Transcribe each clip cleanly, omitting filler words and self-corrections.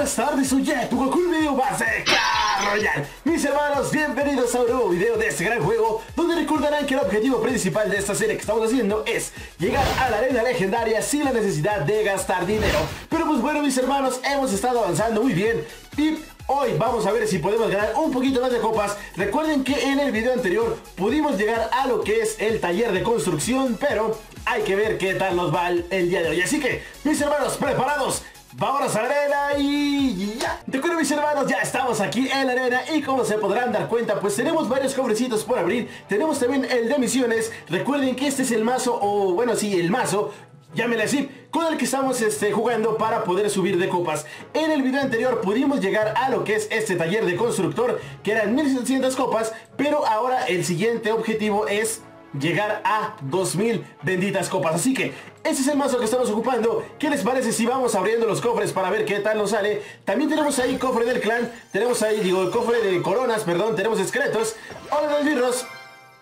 buenas tardes, soy Jeff Bungo con un video más de Clash Royale. Mis hermanos, bienvenidos a un nuevo video de este gran juego, donde recordarán que el objetivo principal de esta serie que estamos haciendo es llegar a la arena legendaria sin la necesidad de gastar dinero. Pero pues bueno, mis hermanos, hemos estado avanzando muy bien y hoy vamos a ver si podemos ganar un poquito más de copas. Recuerden que en el video anterior pudimos llegar a lo que es el taller de construcción, pero hay que ver qué tal nos va el día de hoy. Así que, mis hermanos, preparados, vámonos a la arena y ya. De acuerdo, mis hermanos, ya estamos aquí en la arena y como se podrán dar cuenta, pues tenemos varios cobrecitos por abrir. Tenemos también el de misiones. Recuerden que este es el mazo, o bueno, sí, el mazo, llámenle así, con el que estamos jugando para poder subir de copas. En el video anterior pudimos llegar a lo que es este taller de constructor, que eran 1700 copas, pero ahora el siguiente objetivo es llegar a 2000 benditas copas. Así que ese es el mazo que estamos ocupando. ¿Qué les parece si vamos abriendo los cofres para ver qué tal nos sale? También tenemos ahí cofre del clan, tenemos ahí, digo, el cofre de coronas, perdón, tenemos esqueletos, oro de birros.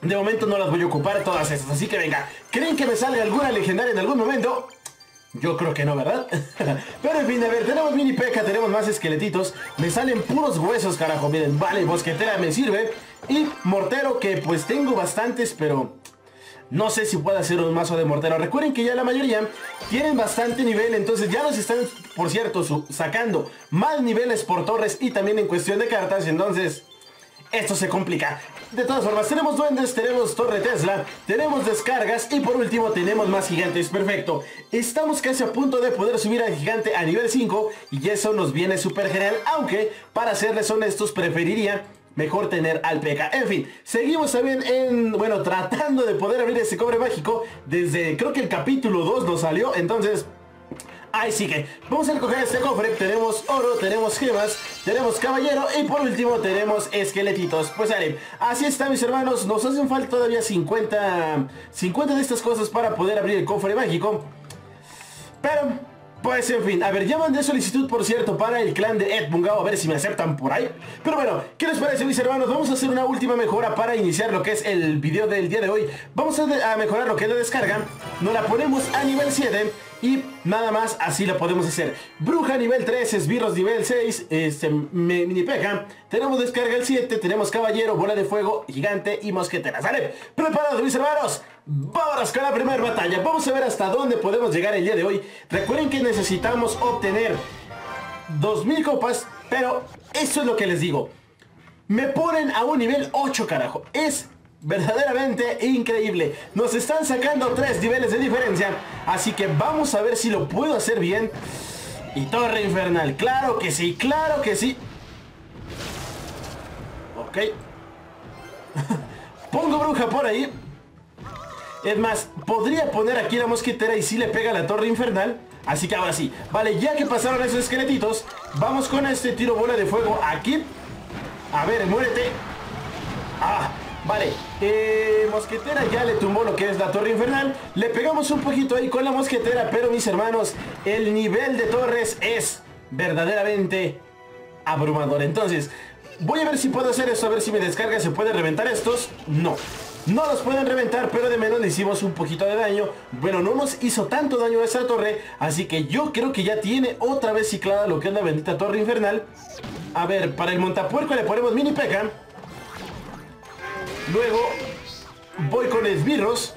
De momento no las voy a ocupar todas estas, así que venga. ¿Creen que me sale alguna legendaria en algún momento? Yo creo que no, ¿verdad? Pero en fin, a ver, tenemos mini peca, tenemos más esqueletitos. Me salen puros huesos, carajo, miren. Vale, mosquetera me sirve. Y mortero, que pues tengo bastantes, pero no sé si puedo hacer un mazo de mortero. Recuerden que ya la mayoría tienen bastante nivel, entonces ya nos están, por cierto, sacando más niveles por torres y también en cuestión de cartas, entonces esto se complica. De todas formas, tenemos duendes, tenemos torre Tesla, tenemos descargas y por último tenemos más gigantes. Perfecto, estamos casi a punto de poder subir al gigante a nivel 5 y eso nos viene súper genial, aunque para serles honestos preferiría mejor tener al P.K. En fin, seguimos también en, bueno, tratando de poder abrir ese cobre mágico. Desde creo que el capítulo 2 nos salió, entonces ahí sigue. Vamos a recoger este cofre. Tenemos oro, tenemos gemas, tenemos caballero y por último tenemos esqueletitos. Pues sale. Así está, mis hermanos. Nos hacen falta todavía 50 de estas cosas para poder abrir el cofre mágico. Pero pues en fin. A ver, ya mandé solicitud, por cierto, para el clan de Edmundo. A ver si me aceptan por ahí. Pero bueno, ¿qué les parece, mis hermanos? Vamos a hacer una última mejora para iniciar lo que es el video del día de hoy. Vamos a mejorar lo que es la descarga. Nos la ponemos a nivel 7 y nada más, así lo podemos hacer. Bruja nivel 3, esbirros nivel 6, mini peja. Tenemos descarga el 7, tenemos caballero, bola de fuego, gigante y mosquetera. ¿Sale? Preparados, mis hermanos, vámonos con la primera batalla. Vamos a ver hasta dónde podemos llegar el día de hoy. Recuerden que necesitamos obtener 2000 copas, pero eso es lo que les digo. Me ponen a un nivel 8, carajo. Es verdaderamente increíble. Nos están sacando 3 niveles de diferencia. Así que vamos a ver si lo puedo hacer bien. Y torre infernal, claro que sí, claro que sí. Ok. Pongo bruja por ahí. Es más, podría poner aquí la mosquetera y si le pega la torre infernal. Así que ahora sí. Vale, ya que pasaron esos esqueletitos, vamos con este tiro bola de fuego aquí. A ver, muérete. Ah, vale, mosquetera ya le tumbó lo que es la torre infernal. Le pegamos un poquito ahí con la mosquetera, pero mis hermanos, el nivel de torres es verdaderamente abrumador. Entonces, voy a ver si puedo hacer esto, a ver si me descarga. ¿Se pueden reventar estos? No, no los pueden reventar, pero de menos le hicimos un poquito de daño. Bueno, no nos hizo tanto daño a esa torre, así que yo creo que ya tiene otra vez ciclada lo que es la bendita torre infernal. A ver, para el montapuerco le ponemos mini peca. Luego voy con esbirros.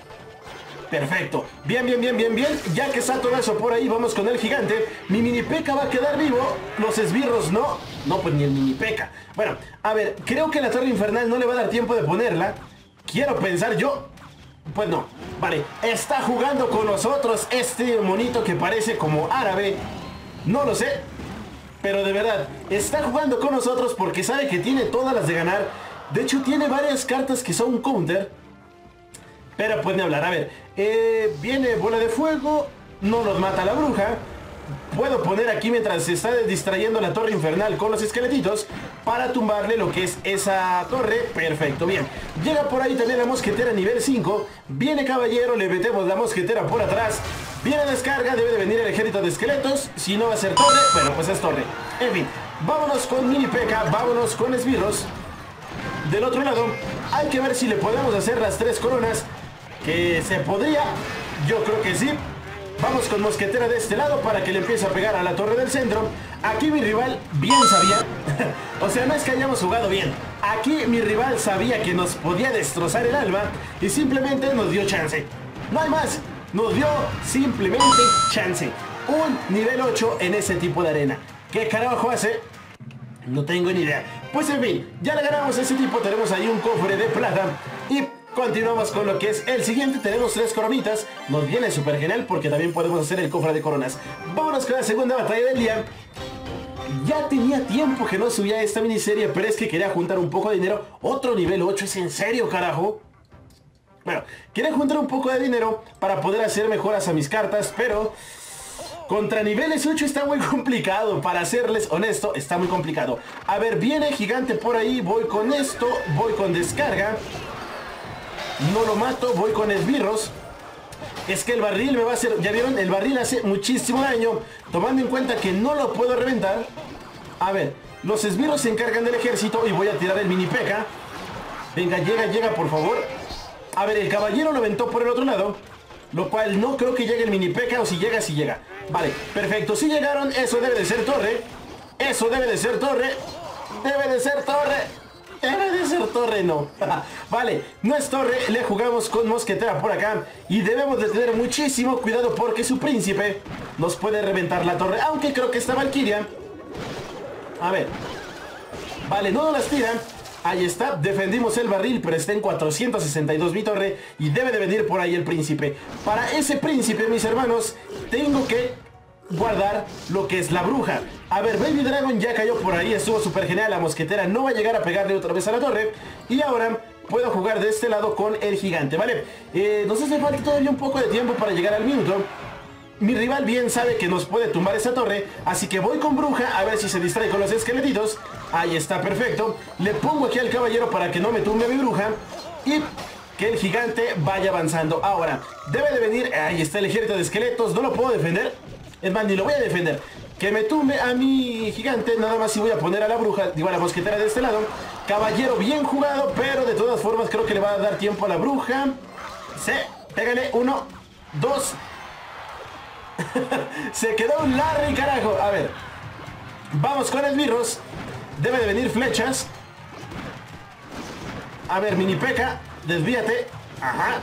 Perfecto. Bien, bien, bien, bien, bien. Ya que salto eso por ahí, vamos con el gigante. Mi mini peca va a quedar vivo. Los esbirros no. No, pues ni el mini peca. Bueno, a ver, creo que la torre infernal no le va a dar tiempo de ponerla. Quiero pensar yo. Pues no. Vale, está jugando con nosotros este monito que parece como árabe. No lo sé, pero de verdad está jugando con nosotros porque sabe que tiene todas las de ganar. De hecho tiene varias cartas que son counter. Pero pueden hablar. A ver, viene bola de fuego. No nos mata la bruja. Puedo poner aquí mientras se está distrayendo la torre infernal con los esqueletitos para tumbarle lo que es esa torre. Perfecto, bien. Llega por ahí también la mosquetera nivel 5. Viene caballero, le metemos la mosquetera por atrás. Viene descarga, debe de venir el ejército de esqueletos. Si no va a ser torre, bueno, pues es torre. En fin, vámonos con mini peca, vámonos con esbirros. Del otro lado, hay que ver si le podemos hacer las 3 coronas. Que se podría, yo creo que sí. Vamos con mosquetera de este lado para que le empiece a pegar a la torre del centro. Aquí mi rival bien sabía, o sea, no es que hayamos jugado bien. Aquí mi rival sabía que nos podía destrozar el alma y simplemente nos dio chance. No hay más, nos dio simplemente chance. Un nivel 8 en ese tipo de arena. ¿Qué carajo hace? No tengo ni idea. Pues en fin, ya le ganamos a ese tipo, tenemos ahí un cofre de plata y continuamos con lo que es el siguiente. Tenemos 3 coronitas, nos viene súper genial porque también podemos hacer el cofre de coronas. Vámonos con la segunda batalla del día. Ya tenía tiempo que no subía esta miniserie, pero es que quería juntar un poco de dinero. Otro nivel 8, ¿es en serio, carajo? Bueno, quería juntar un poco de dinero para poder hacer mejoras a mis cartas, pero contra niveles 8 está muy complicado. Para serles honesto, está muy complicado. A ver, viene gigante por ahí. Voy con esto, voy con descarga. No lo mato, voy con esbirros. Es que el barril me va a hacer... Ya vieron, el barril hace muchísimo daño. Tomando en cuenta que no lo puedo reventar. A ver, los esbirros se encargan del ejército y voy a tirar el mini peca. Venga, llega, llega, por favor. A ver, el caballero lo aventó por el otro lado, lo cual no creo que llegue el mini peca. O si llega, si llega. Vale, perfecto, si llegaron, eso debe de ser torre. Eso debe de ser torre. Debe de ser torre. Debe de ser torre, no. Vale, no es torre, le jugamos con mosquetera por acá. Y debemos de tener muchísimo cuidado porque su príncipe nos puede reventar la torre. Aunque creo que esta valquiria... A ver. Vale, no las tira. Ahí está, defendimos el barril, pero está en 462 mi torre. Y debe de venir por ahí el príncipe. Para ese príncipe, mis hermanos, tengo que guardar lo que es la bruja. A ver, Baby Dragon ya cayó por ahí, estuvo súper genial. La mosquetera no va a llegar a pegarle otra vez a la torre. Y ahora puedo jugar de este lado con el gigante, ¿vale? Nos hace falta todavía un poco de tiempo para llegar al minuto. Mi rival bien sabe que nos puede tumbar esa torre, así que voy con bruja a ver si se distrae con los esqueletitos. Ahí está, perfecto. Le pongo aquí al caballero para que no me tumbe mi bruja y que el gigante vaya avanzando. Ahora, debe de venir, ahí está el ejército de esqueletos, no lo puedo defender. Es más, ni lo voy a defender. Que me tumbe a mi gigante. Nada más si voy a poner a la bruja, digo a la mosquetera de este lado. Caballero bien jugado, pero de todas formas creo que le va a dar tiempo a la bruja. Sí, pégale. 1, 2. Se quedó un Larry, carajo. A ver, vamos con el virus. Debe de venir flechas. A ver, mini peca, desvíate. Ajá,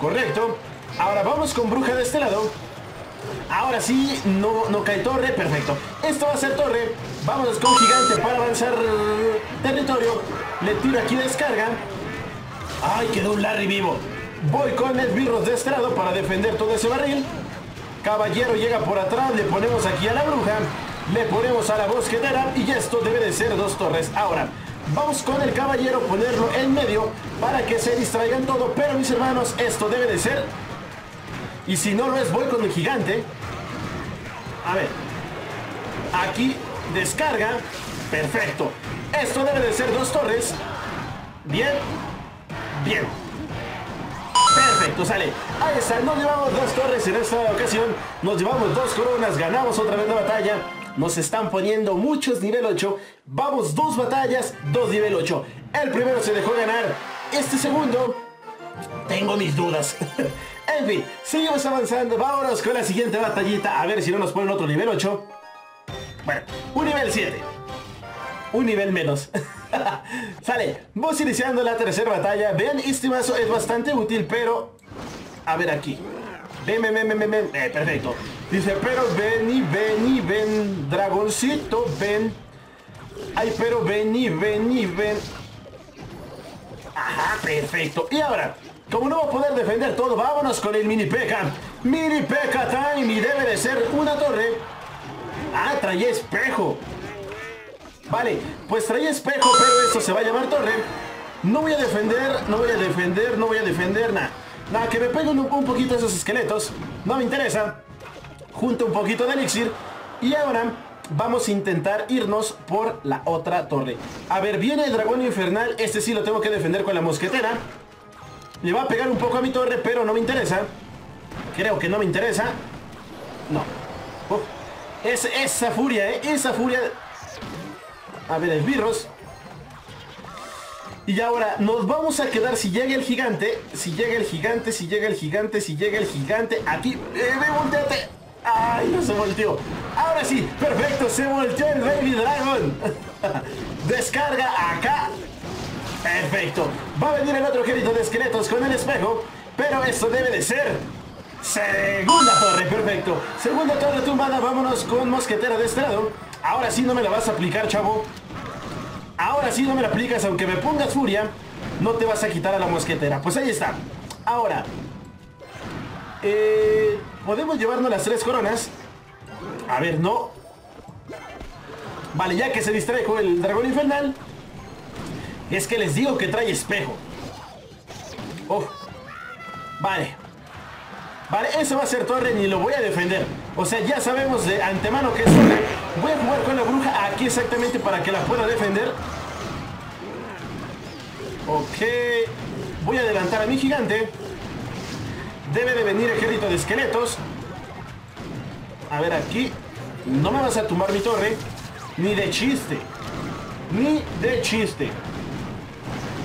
correcto. Ahora vamos con bruja de este lado. Ahora sí, no cae torre, perfecto. Esto va a ser torre. Vámonos con gigante para avanzar territorio. Le tiro aquí descarga. Ay, quedó un Larry vivo. Voy con el birros de este lado para defender todo ese barril. Caballero llega por atrás, le ponemos aquí a la bruja, le ponemos a la bosquetera y esto debe de ser 2 torres. Ahora, vamos con el caballero, ponerlo en medio para que se distraigan todo. Pero mis hermanos, esto debe de ser... Y si no lo es, voy con el gigante. A ver. Aquí, descarga. Perfecto. Esto debe de ser 2 torres. Bien. Bien. Perfecto, sale. Ahí está. Nos llevamos 2 torres en esta ocasión. Nos llevamos 2 coronas. Ganamos otra vez la batalla. Nos están poniendo muchos nivel 8. Vamos, 2 batallas, 2 nivel 8. El primero se dejó ganar. Este segundo... tengo mis dudas. En fin, seguimos avanzando. Vámonos con la siguiente batallita. A ver si no nos ponen otro nivel 8. Bueno, un nivel 7. Un nivel menos. Sale, vos iniciando la tercera batalla. Vean, este mazo es bastante útil, pero... A ver aquí. Ven. Perfecto. Dice, pero ven, dragoncito, ven. Ay, pero ven. Ajá, perfecto. Y ahora, como no va a poder defender todo, vámonos con el mini peca. Mini peca time y debe de ser 1 torre. Ah, traía espejo. Vale, pues traía espejo, pero esto se va a llamar torre. No voy a defender nada, que me peguen un poquito esos esqueletos. No me interesa. Junto un poquito de elixir. Y ahora vamos a intentar irnos por la otra torre. A ver, viene el dragón infernal. Este sí lo tengo que defender con la mosquetera. Le va a pegar un poco a mi torre, pero no me interesa. Creo que no me interesa. No. Es esa furia, ¿eh? Esa furia. A ver, esbirros. Y ahora nos vamos a quedar si llega el gigante. Aquí, volteate. Ay, no se volteó. Ahora sí, perfecto, se volteó el Baby Dragon. Descarga acá. Perfecto. Va a venir el otro ejército de esqueletos con el espejo, pero esto debe de ser... Segunda torre, perfecto. Segunda torre tumbada, vámonos con mosquetera de este lado. Ahora sí no me la vas a aplicar, chavo. Ahora sí no me la aplicas, aunque me pongas furia. No te vas a quitar a la mosquetera. Pues ahí está. Ahora podemos llevarnos las tres coronas. A ver, no. Vale, ya que se distrajo el dragón infernal. Es que les digo que trae espejo. Oh. Vale. Vale, eso va a ser torre, ni lo voy a defender. O sea, ya sabemos de antemano que es torre. Voy a jugar con la bruja aquí exactamente para que la pueda defender. Ok. Voy a adelantar a mi gigante. Debe de venir ejército de esqueletos. A ver aquí. No me vas a tumbar mi torre. Ni de chiste. Ni de chiste.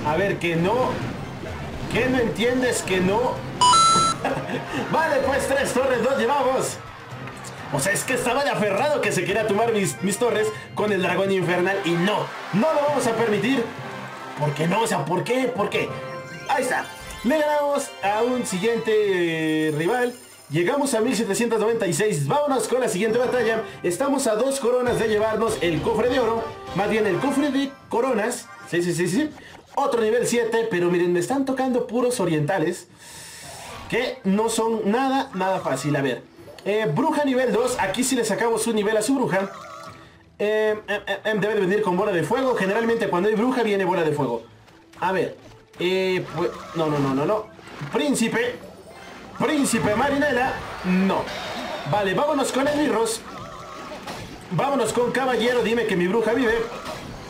A ver, que no. Que no entiendes que no. Vale, pues tres torres, dos llevamos. O sea, es que estaba de aferrado que se quería tomar mis torres con el dragón infernal. Y no lo vamos a permitir. ¿Por qué no? O sea, ¿por qué? ¿Por qué? Ahí está. Le ganamos a un siguiente rival. Llegamos a 1796. Vámonos con la siguiente batalla. Estamos a dos coronas de llevarnos el cofre de oro. Más bien el cofre de coronas. Sí. Otro nivel 7. Pero miren, me están tocando puros orientales. Que no son nada fácil. A ver, bruja nivel 2. Aquí sí le sacamos un nivel a su bruja. Debe de venir con bola de fuego. Generalmente cuando hay bruja viene bola de fuego. A ver, pues, no. Príncipe Marinela. No. Vale, vámonos con el Mirros. Vámonos con caballero. Dime que mi bruja vive.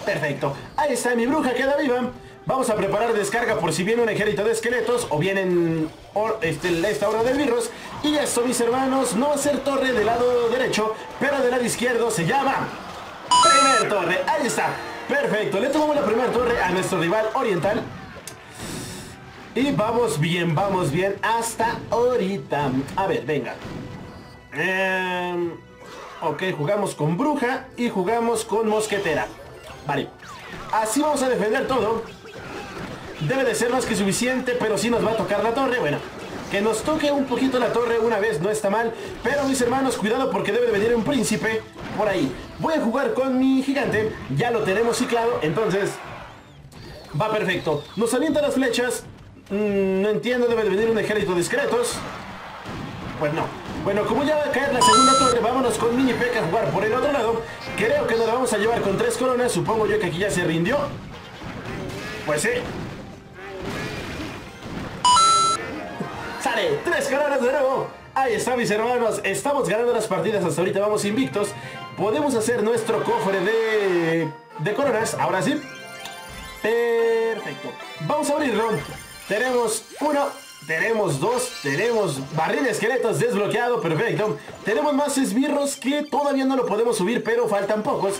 Perfecto, ahí está, mi bruja queda viva. Vamos a preparar descarga por si viene un ejército de esqueletos o vienen esta hora del virus. Y esto, mis hermanos, no va a ser torre del lado derecho, pero del lado izquierdo se llama primer torre. Ahí está, perfecto. Le tomamos la primera torre a nuestro rival oriental. Y vamos bien hasta ahorita. A ver, venga. Ok, jugamos con bruja y jugamos con mosquetera. Vale, así vamos a defender todo. Debe de ser más que suficiente, pero sí nos va a tocar la torre. Bueno, que nos toque un poquito la torre una vez no está mal. Pero mis hermanos, cuidado porque debe de venir un príncipe por ahí. Voy a jugar con mi gigante. Ya lo tenemos ciclado, entonces va perfecto. Nos alientan las flechas. No entiendo, debe de venir un ejército de esqueletos. Pues no. Bueno, como ya va a caer la segunda torre, vámonos con Mini Peck a jugar por el otro lado. Creo que nos la vamos a llevar con tres coronas. Supongo yo que aquí ya se rindió. Pues sí. Sale, tres coronas de nuevo. Ahí está, mis hermanos. Estamos ganando las partidas hasta ahorita. Vamos invictos. Podemos hacer nuestro cofre de coronas. Ahora sí. Perfecto. Vamos a abrirlo. Tenemos uno. Tenemos dos, tenemos barril de esqueletos desbloqueado, perfecto. Tenemos más esbirros que todavía no lo podemos subir, pero faltan pocos.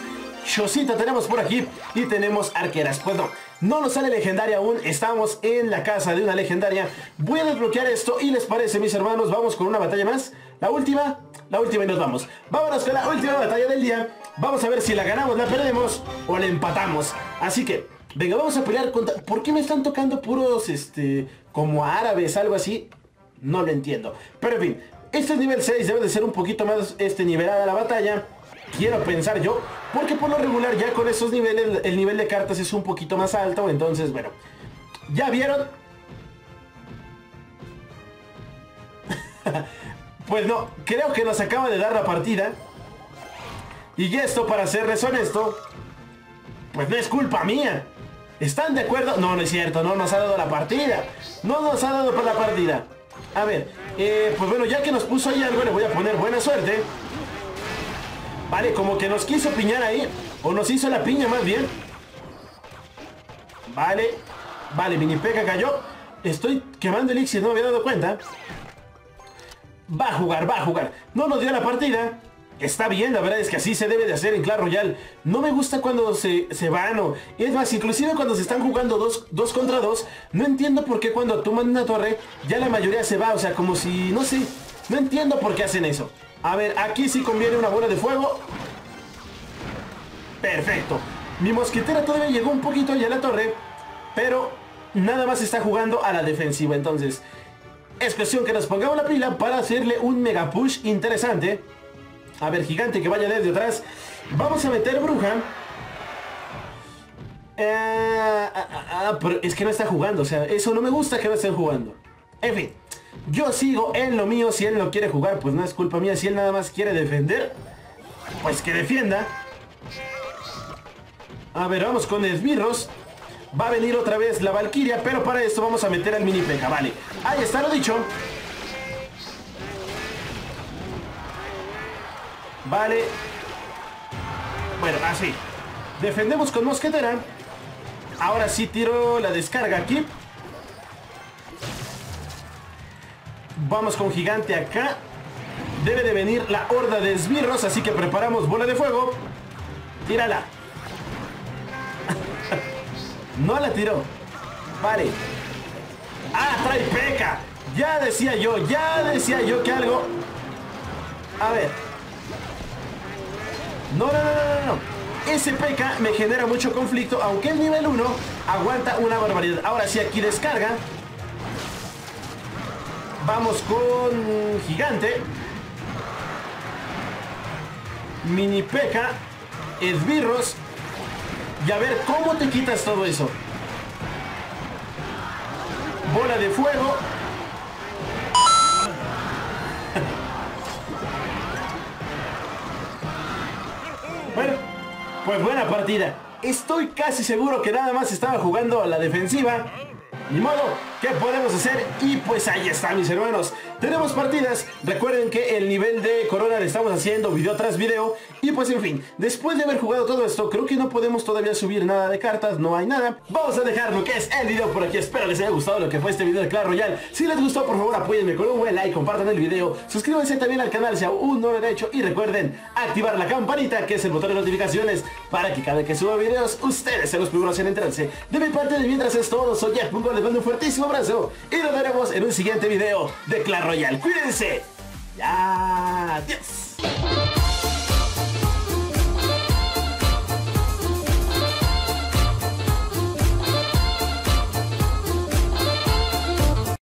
Chocita tenemos por aquí y tenemos arqueras. Pues no nos sale legendaria aún, estamos en la casa de una legendaria. Voy a desbloquear esto y les parece, mis hermanos, vamos con una batalla más. La última y nos vamos. Vámonos con la última batalla del día. Vamos a ver si la ganamos, la perdemos o la empatamos. Así que... venga, vamos a pelear contra... ¿Por qué me están tocando puros, como árabes, algo así? No lo entiendo. Pero en fin, este es nivel 6, debe de ser un poquito más, nivelada la batalla. Quiero pensar yo, porque por lo regular ya con esos niveles, el nivel de cartas es un poquito más alto. Entonces, bueno, ¿ya vieron? Pues no, creo que nos acaba de dar la partida. Y esto, para ser deshonesto, pues no es culpa mía. ¿Están de acuerdo? No, no es cierto, no nos ha dado la partida. No nos ha dado la partida. A ver, pues bueno, ya que nos puso ahí algo, le voy a poner buena suerte. Vale, como que nos quiso piñar ahí. O nos hizo la piña más bien. Vale, Mini Peca cayó. Estoy quemando elixir, no me había dado cuenta. Va a jugar. No nos dio la partida. Está bien, la verdad es que así se debe de hacer en Clash Royale. No me gusta cuando se van o... Es más, inclusive cuando se están jugando dos contra dos, no entiendo por qué cuando toman una torre ya la mayoría se va. O sea, como si... no sé, no entiendo por qué hacen eso. A ver, aquí sí conviene una bola de fuego. Perfecto. Mi mosquetera todavía llegó un poquito allá a la torre, pero nada más está jugando a la defensiva. Entonces, es cuestión que nos pongamos la pila para hacerle un mega push interesante. A ver, gigante que vaya desde atrás. Vamos a meter bruja. Pero es que no está jugando. O sea, eso no me gusta, que no estén jugando. En fin, yo sigo en lo mío. Si él no quiere jugar, pues no es culpa mía. Si él nada más quiere defender, pues que defienda. A ver, vamos con esbirros. Va a venir otra vez la Valquiria, pero para esto vamos a meter al mini P.K. Vale, ahí está lo dicho. Vale. Bueno, así defendemos con mosquetera. Ahora sí tiro la descarga aquí. Vamos con gigante acá. Debe de venir la horda de esbirros, así que preparamos bola de fuego. Tírala. No la tiró. Vale. Ah, trae P.K. Ya decía yo que algo. A ver. No. Ese P.K. me genera mucho conflicto, aunque el nivel 1 aguanta una barbaridad. Ahora sí, aquí descarga. Vamos con gigante. Mini P.K. Esbirros. Y a ver cómo te quitas todo eso. Bola de fuego. Bueno, pues buena partida. Estoy casi seguro que nada más estaba jugando a la defensiva. Ni modo, ¿qué podemos hacer? Y pues ahí está, mis hermanos. Tenemos partidas, recuerden que el nivel de corona le estamos haciendo video tras video. Y pues en fin, después de haber jugado todo esto, creo que no podemos todavía subir nada de cartas, no hay nada. Vamos a dejar lo que es el video por aquí, espero les haya gustado lo que fue este video de Clash Royale. Si les gustó, por favor apóyenme con un buen like, compartan el video, suscríbanse también al canal si aún no lo han hecho. Y recuerden activar la campanita, que es el botón de notificaciones, para que cada vez que suba videos, ustedes se los primeros en enterarse. De mi parte, de mientras es todo, soy Jeff Bungo, les mando un fuertísimo abrazo y nos veremos en un siguiente video de Clash Royale. Cuídense. Ya, adiós.